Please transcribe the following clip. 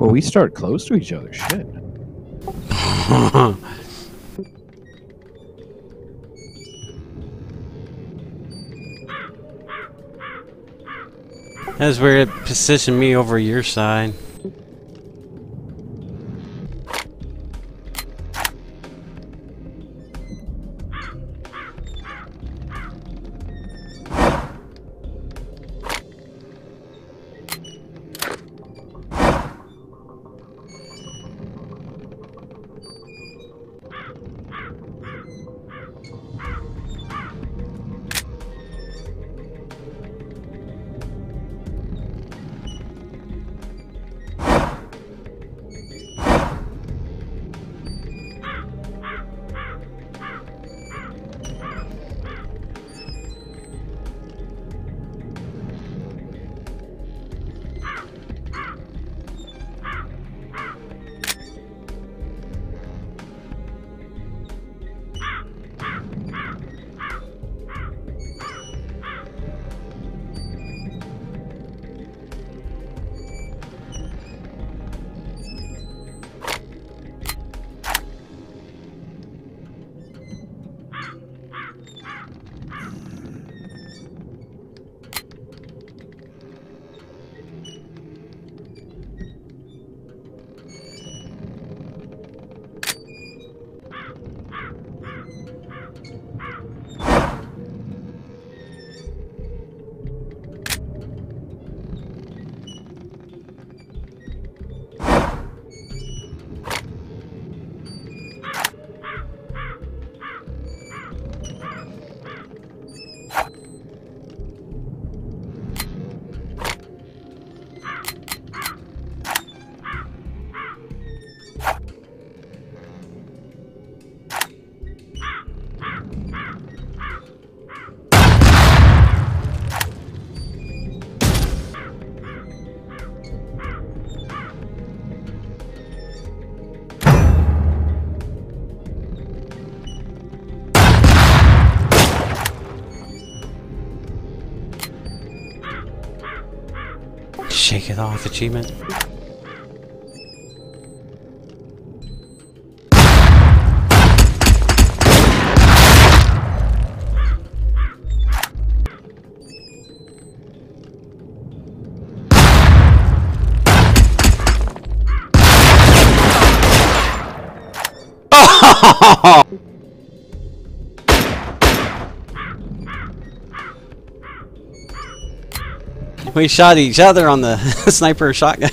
Well, we start close to each other. Shit. That's where it positioned me over your side. Shake it off, achievement. Oh! We shot each other on the sniper shotgun.